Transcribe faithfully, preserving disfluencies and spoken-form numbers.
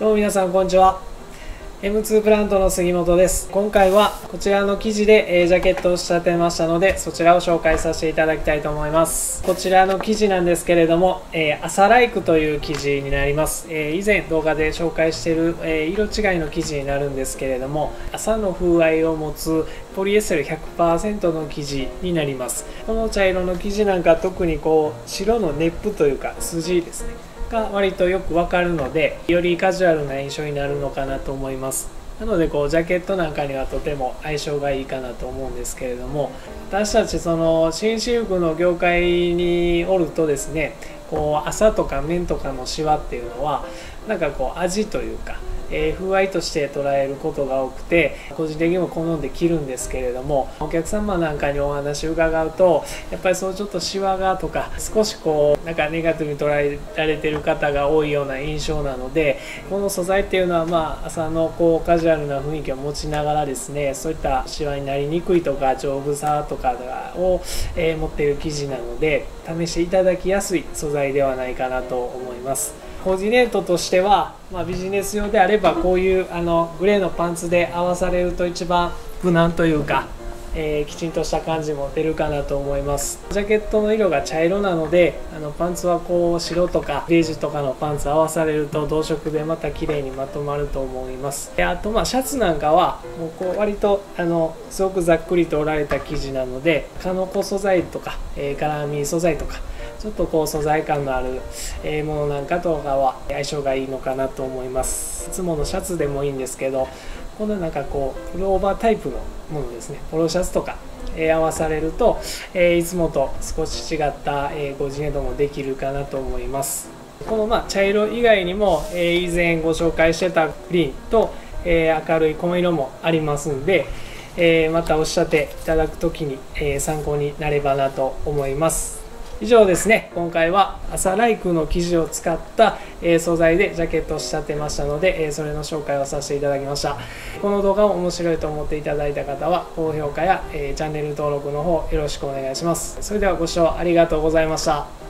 どうも皆さんこんにちは。 エムツー プラントの杉本です。今回はこちらの生地でジャケットを仕立てましたので、そちらを紹介させていただきたいと思います。こちらの生地なんですけれども、えー、朝ライクという生地になります。えー、以前動画で紹介している、えー、色違いの生地になるんですけれども、朝の風合いを持つポリエステル ひゃくパーセント の生地になります。この茶色の生地なんか特にこう白のネップというか筋ですねが割とよくわかるので、よりカジュアルな印象になるのかなと思います。なのでこうジャケットなんかにはとても相性がいいかなと思うんですけれども、私たちその紳士服の業界におるとですね、こう朝とか面とかのシワっていうのはなんかこう味というか、えー、風合いとして捉えることが多くて、個人的にも好んで着るんですけれども、お客様なんかにお話を伺うと、やっぱりそうちょっとシワがとか少しこうなんかネガティブに捉えられてる方が多いような印象なので、この素材っていうのはまあ朝のこうカジュアルな雰囲気を持ちながらですね、そういったシワになりにくいとか丈夫さとかを、えー、持っている生地なので、試していただきやすい素材ではないかなと思います。コーディネートとしては、まあ、ビジネス用であればこういうあのグレーのパンツで合わされると一番無難というか、えー、きちんとした感じも出るかなと思います。ジャケットの色が茶色なので、あのパンツはこう白とかベージュとかのパンツ合わされると同色でまた綺麗にまとまると思います。であとまあシャツなんかはもうこう割とあのすごくざっくりと織られた生地なので、かのこ素材とか、えー、絡み素材とかちょっとこう素材感のあるものなんかとかは相性がいいのかなと思います。いつものシャツでもいいんですけど、こんななんかこうプルオーバータイプのものですね、ポロシャツとか合わされるといつもと少し違ったコーディネートもできるかなと思います。このまあ茶色以外にも以前ご紹介してたグリーンと明るい紺色もありますんで、またお仕立ていただく時に参考になればなと思います。以上ですね、今回は朝ライクの生地を使った、えー、素材でジャケットを仕立てましたので、えー、それの紹介をさせていただきました。この動画を面白いと思っていただいた方は高評価や、えー、チャンネル登録の方よろしくお願いします。それではご視聴ありがとうございました。